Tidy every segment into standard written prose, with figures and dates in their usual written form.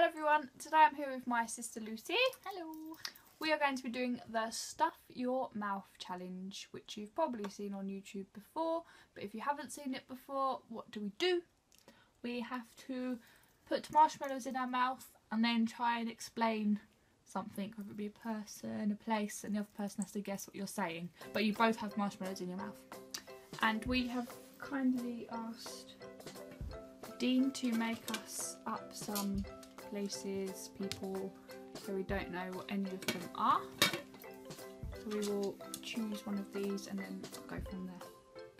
Hello everyone, today I'm here with my sister Lucy. Hello. We are going to be doing the Stuff Your Mouth Challenge, which you've probably seen on YouTube before, but if you haven't seen it before, what do? We have to put marshmallows in our mouth and then try and explain something, whether it be a person, a place, and the other person has to guess what you're saying, but you both have marshmallows in your mouth. And we have kindly asked Dean to make us up some places, people, so we don't know what any of them are. So we will choose one of these and then go from there.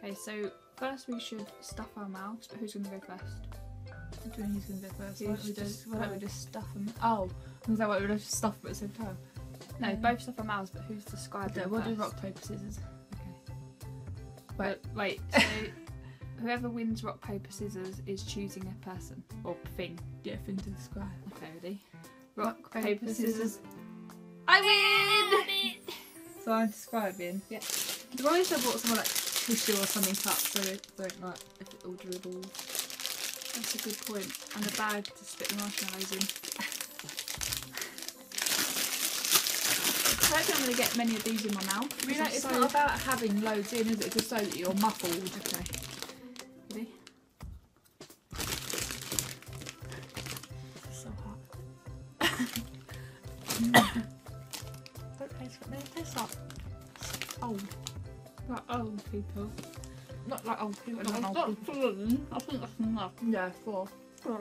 Okay, so first we should stuff our mouths, but who's going to go first? I don't know who's going to go first. Why don't we just stuff them? Oh, I was like, why don't we just stuff them at the same time? No, both stuff our mouths, but who's described them first? We'll do rock, paper, scissors. Okay. Wait, so whoever wins rock, paper, scissors is choosing a person or thing. Yeah, thing to describe. Okay, ready? Rock, paper, scissors. I win! So I'm describing. Yeah. Do I still bought someone like tissue or something up so they don't like if it all dribbles? That's a good point. And a bag to spit the marshmallows in. I don't think I'm going to get many of these in my mouth. You know, it's so not about having loads in, is it? Just so that you're muffled. Okay. People. Not like old people. Not old people. I think that's enough. Yeah, four. You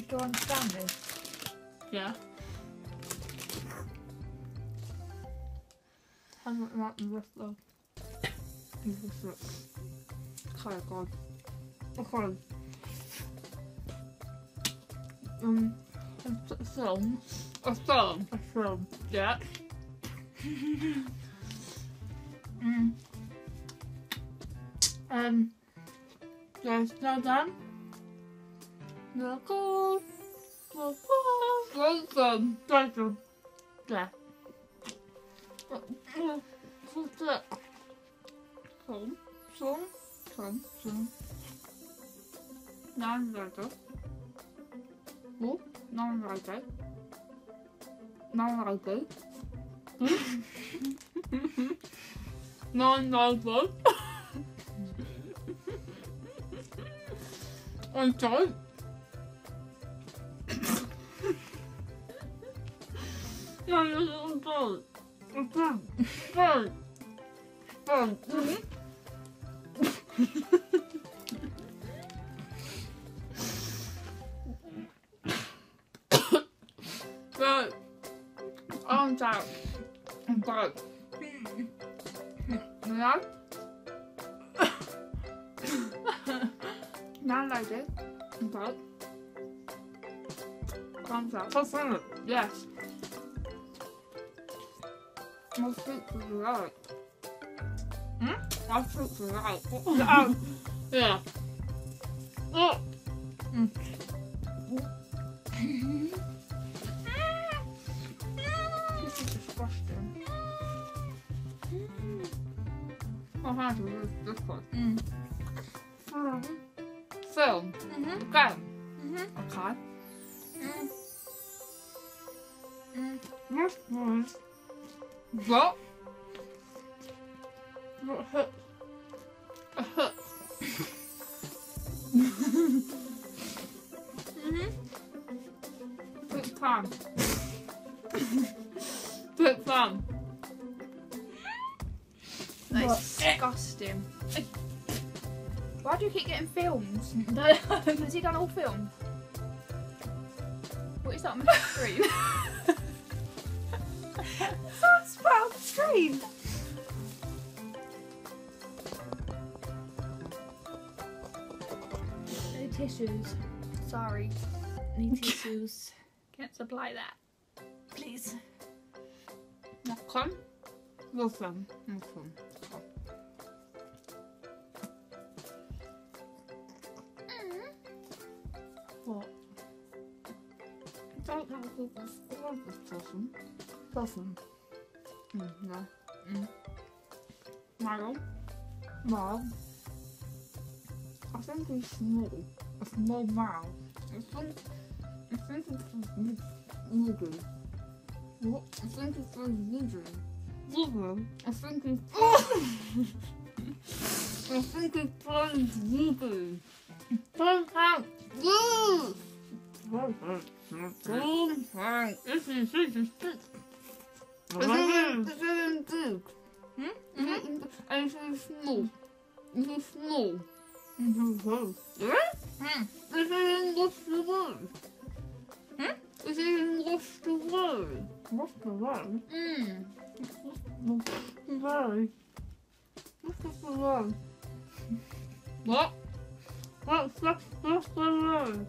still understand me? Yeah. I'm not like the rest of them. Oh god. Okay. A film. Yeah. There's no done. Welcome. Yeah. Come. No. I don't. But yes. I think you're right. Oh, yeah. Oh. This is disgusting. My hands are really disgusting. Film. Game. Okay. What? Put palm. That's disgusting. Why do you keep getting films? Has he done all film? What is that on the screen? That's about the screen. No tissues. Sorry. Need tissues. Can't supply that. Please. Welcome. What? I don't know who this person. Mile. I think he's small. A small mile. I think I think it's from Google. What? I think it's from Google. Google? I think it's... I think it's from Google. Perfect. Yes! Perfect. Perfect. This is such isn't big. Hmm? Isn't and it's small. It's small. It's okay. Yes? Hmm. It isn't lost the world. Hmm? It isn't lost the world. Lost the world? Mm. Lost the world. Lost the world. What? What's lost the world?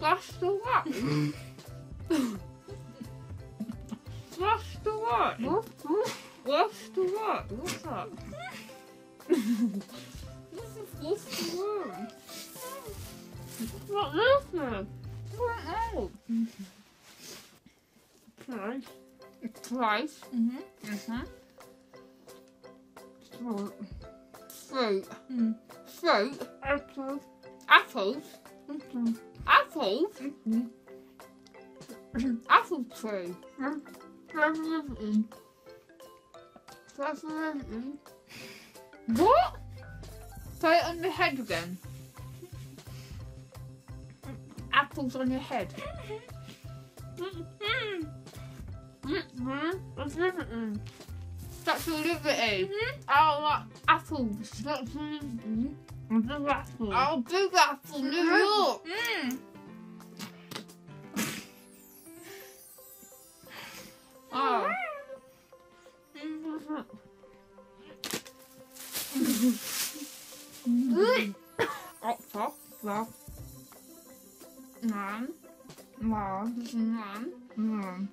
Lost the world? Lost the what? Lost the what? What's that? This is lost the what? What is this? What else? Price. Price. Mhm. Mhm. Fruit. Fruit. Mm. Fruit. Apples. Apples. Mm-hmm. Apples. Mm-hmm. Apple tree. Mm-hmm. President. What? Play it on your head again. Apples on your head. Statue of Liberty. I like apples. Statue of Liberty. A big apple. Oh, big apple. New York. Oh. Octopus, love. Mom.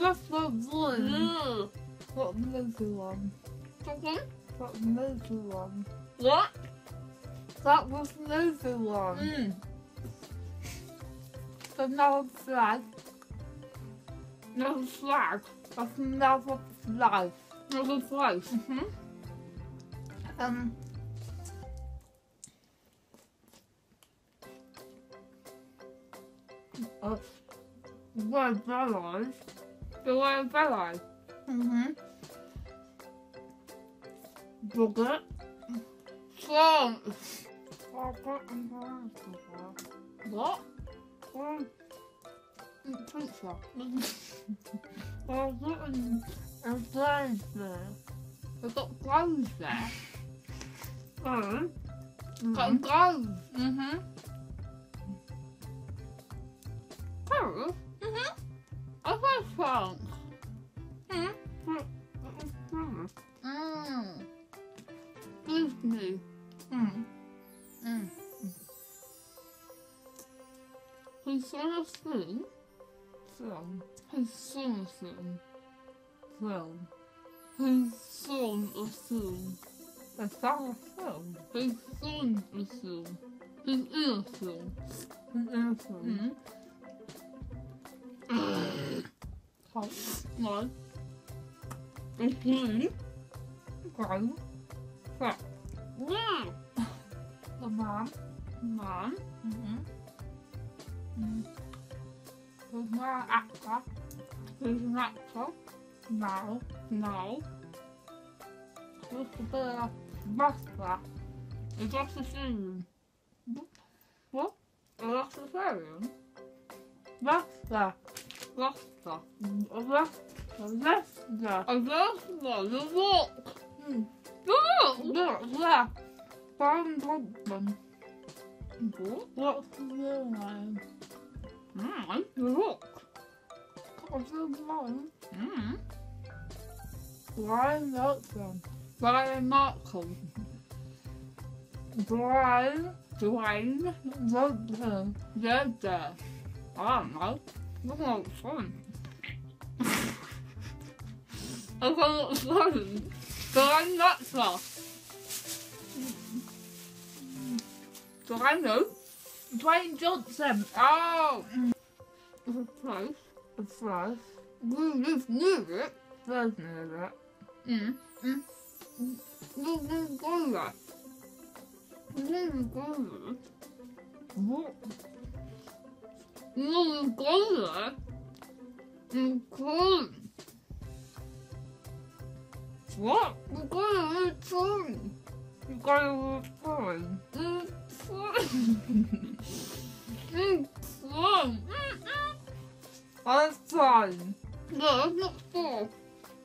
That's what blue. What movie one? What movie one? What? That was movie one. There's another flag. Another flag. That's another flag. Another flag. Where bellows? The way of bellows. Bucket. France. What? Pizza. I've got clothes there. I've got clothes there. Oh. Got clothes. Paris? I've got France. Disney. He saw a thing. Film. He saw a thing. Film. He saw a thing. I saw a film. He saw a thing. He's in a thing. He's in a thing. Hot. No. A thing. Grown. Fat. Yeah. The mom. Mom. He's not an actor. He's an actor. No. He's a bit of a master. He's just a thing. What? A vegetarian? Lester. Lester. A Lester. Lester. A Lester. The walk. Look. Yeah. Found something. What? What's his name? Look! What's his name? Brian Wilson. Brian Markle. Dwayne Johnson. There. I don't know. Look at what's fun. I don't know what's fun. Brian Wilson. Do I know? Dwayne Johnson. Oh! It's a place. A place. We live near it. There's near it. We live near it.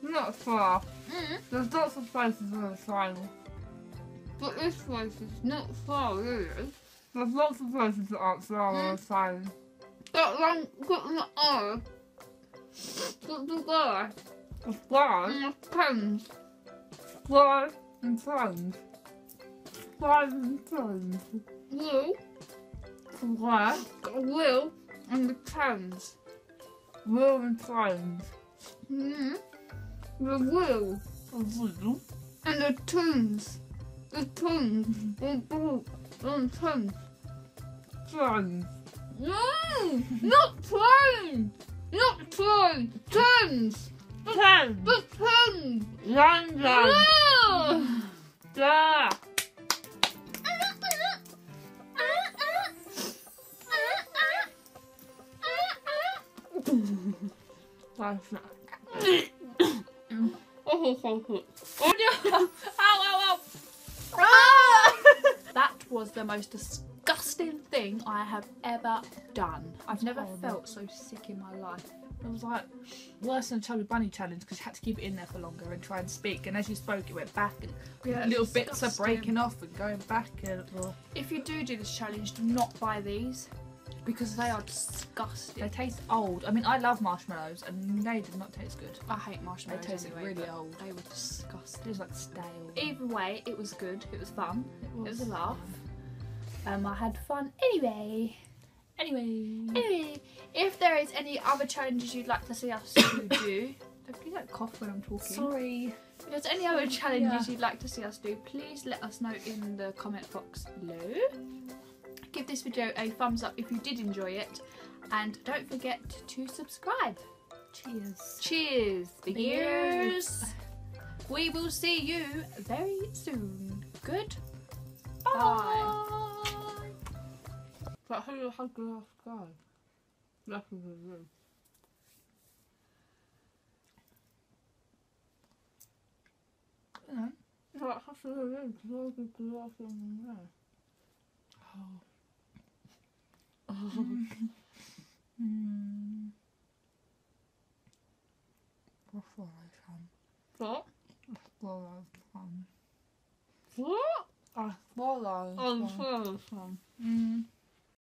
Not far. Mm. There's lots of places on the sign. But this place is not far, really. There's lots of places that aren't far on the sign. That one got an eye. Got the guy. A fly? And a pen. Fly and tongues. Flies and tongues. Will. Fly. Got a will and the tongues. Will and tongues. Mm. The will, and the tongues, tongues. No, not tongues, the tongues. No. Yeah. That's not. Oh no! Ow, ow, ow! Ah! That was the most disgusting thing I have ever done. I've never felt so sick in my life. It was like worse than a Chubby Bunny challenge because you had to keep it in there for longer and try and speak, and as you spoke it went back and little bits are breaking off and going back. And if you do this challenge, do not buy these because they are disgusting. They taste old. I mean, I love marshmallows and they did not taste good. I hate marshmallows. They tasted really old. They were disgusting. It was like stale. Either way, it was good. It was fun. It was a laugh. I had fun anyway. Anyway. If there is any other challenges you'd like to see us do, please don't cough when I'm talking. Sorry. If there's any other challenges you'd like to see us do, please let us know in the comment box below. Give this video a thumbs up if you did enjoy it, and don't forget to subscribe. Cheers, beginners. We will see you very soon. Goodbye. But how do I go? That's in the room. That's in the room because I did the last one in there. Oh. I swallow some.